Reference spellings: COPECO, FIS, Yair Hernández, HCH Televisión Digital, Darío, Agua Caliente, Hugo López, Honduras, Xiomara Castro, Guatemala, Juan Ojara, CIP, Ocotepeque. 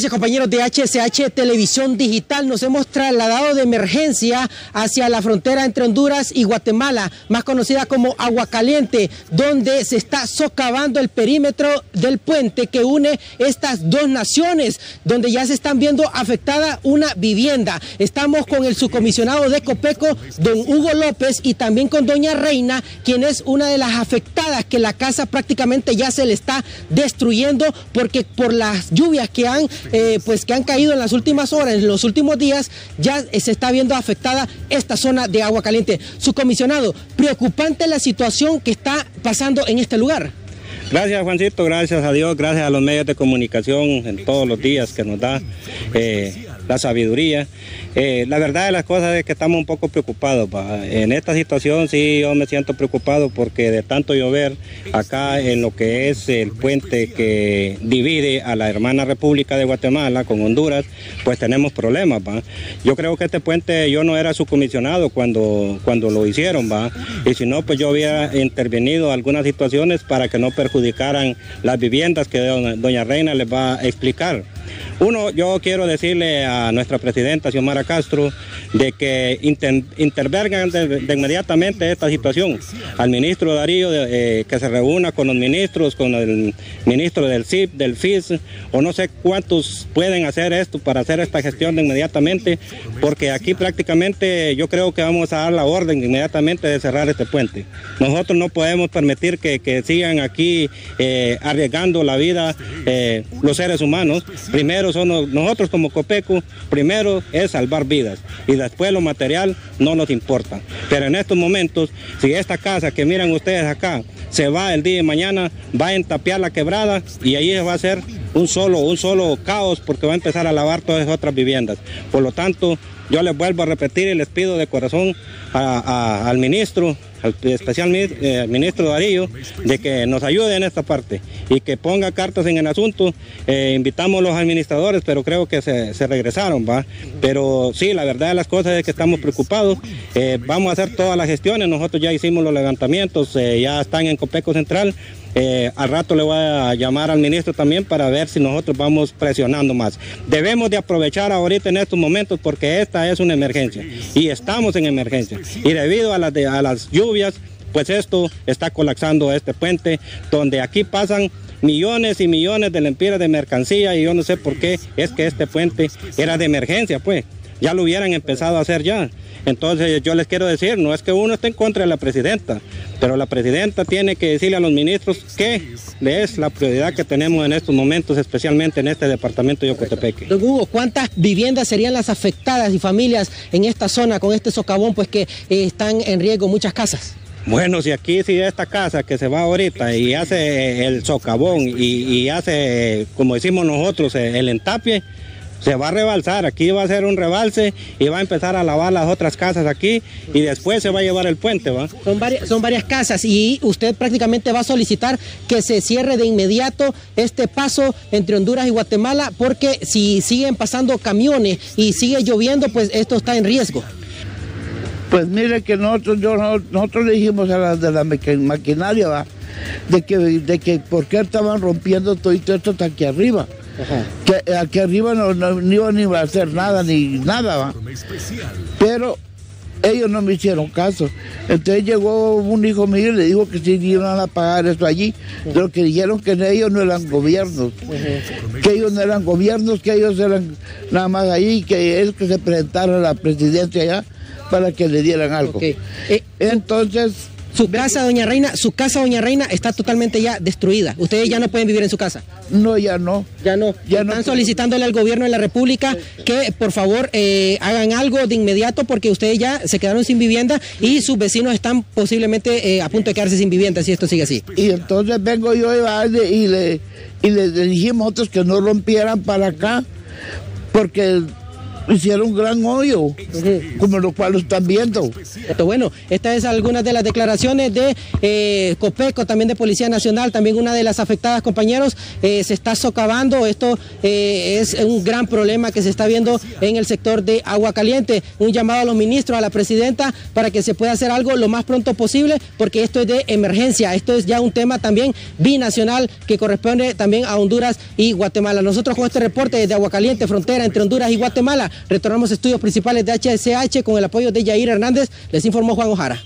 gracias, compañeros de HCH Televisión Digital. Nos hemos trasladado de emergencia hacia la frontera entre Honduras y Guatemala, más conocida como Agua Caliente, donde se está socavando el perímetro del puente que une estas dos naciones, donde ya se están viendo afectada una vivienda. Estamos con el subcomisionado de COPECO, don Hugo López, y también con doña Reina, quien es una de las afectadas, que la casa prácticamente ya se le está destruyendo porque por las lluvias que han caído en las últimas horas, en los últimos días, ya se está viendo afectada esta zona de Agua Caliente. Subcomisionado, preocupante la situación que está pasando en este lugar. Gracias, Juancito, gracias a Dios, gracias a los medios de comunicación en todos los días que nos da la sabiduría. La verdad de las cosas es que estamos un poco preocupados, ¿va? En esta situación sí yo me siento preocupado porque de tanto llover acá en lo que es el puente que divide a la hermana República de Guatemala con Honduras, pues tenemos problemas, ¿va? Yo creo que este puente, yo no era subcomisionado cuando lo hicieron, ¿va? Y si no, pues yo hubiera intervenido en algunas situaciones para que no perjudicara las viviendas, que doña Reina les va a explicar. Uno, yo quiero decirle a nuestra presidenta Xiomara Castro de que intervengan de inmediatamente esta situación. Al ministro Darío, que se reúna con los ministros, con el ministro del CIP, del FIS, o no sé cuántos pueden hacer esto para hacer esta gestión de inmediatamente, porque aquí prácticamente yo creo que vamos a dar la orden inmediatamente de cerrar este puente. Nosotros no podemos permitir que sigan aquí arriesgando la vida los seres humanos. Primero son nosotros como COPECO, primero es salvar vidas y después lo material no nos importa. Pero en estos momentos, si esta casa que miran ustedes acá se va el día de mañana, va a entapear la quebrada y ahí va a ser un solo caos, porque va a empezar a lavar todas esas otras viviendas. Por lo tanto, yo les vuelvo a repetir y les pido de corazón al ministro, al ministro Darío, de que nos ayude en esta parte y que ponga cartas en el asunto. Invitamos a los administradores, pero creo que se regresaron, ¿va? Pero sí, la verdad de las cosas es que estamos preocupados. Vamos a hacer todas las gestiones. Nosotros ya hicimos los levantamientos, ya están en COPECO Central. Al rato le voy a llamar al ministro también para ver si nosotros vamos presionando más. Debemos de aprovechar ahorita en estos momentos porque esta es una emergencia y estamos en emergencia. Y debido a las lluvias, pues esto está colapsando este puente, donde aquí pasan millones y millones de lempiras de mercancía y yo no sé por qué es que este puente era de emergencia, pues. Ya lo hubieran empezado a hacer ya. Entonces yo les quiero decir, no es que uno esté en contra de la presidenta, pero la presidenta tiene que decirle a los ministros que es la prioridad que tenemos en estos momentos, especialmente en este departamento de Ocotepeque. Don Hugo, ¿cuántas viviendas serían las afectadas y familias en esta zona con este socavón, pues que están en riesgo muchas casas? Bueno, si esta casa que se va ahorita y hace el socavón y hace, como decimos nosotros, el entapie, se va a rebalsar, aquí va a ser un rebalse y va a empezar a lavar las otras casas aquí y después se va a llevar el puente, ¿va? Son varias casas y usted prácticamente va a solicitar que se cierre de inmediato este paso entre Honduras y Guatemala, porque si siguen pasando camiones y sigue lloviendo, pues esto está en riesgo. Pues mire que nosotros le dijimos a las de la maquinaria, ¿va? De que por qué estaban rompiendo todo esto hasta aquí arriba. Ajá. Que aquí arriba no iba a hacer nada, ¿va? Pero ellos no me hicieron caso. Entonces llegó un hijo mío y le dijo que sí iban a pagar eso allí, pero que dijeron que ellos no eran gobiernos, que ellos eran nada más ahí, que es que se presentara la presidencia allá para que le dieran algo. Okay. Entonces... Su casa, doña Reina, está totalmente ya destruida. Ustedes ya no pueden vivir en su casa. No, ya no. Están solicitándole al gobierno de la República que por favor hagan algo de inmediato, porque ustedes ya se quedaron sin vivienda y sus vecinos están posiblemente a punto de quedarse sin vivienda si esto sigue así. Y entonces vengo yo y le dijimos a otros que no rompieran para acá, porque hicieron un gran hoyo, como lo cual lo están viendo. Bueno, estas es algunas de las declaraciones de COPECO, también de Policía Nacional, también una de las afectadas, compañeros. Se está socavando, esto es un gran problema que se está viendo en el sector de Agua Caliente. Un llamado a los ministros, a la presidenta, para que se pueda hacer algo lo más pronto posible, porque esto es de emergencia, esto es ya un tema también binacional que corresponde también a Honduras y Guatemala. Nosotros con este reporte desde Agua Caliente, frontera entre Honduras y Guatemala, retornamos a estudios principales de HCH con el apoyo de Yair Hernández. Les informó Juan Ojara.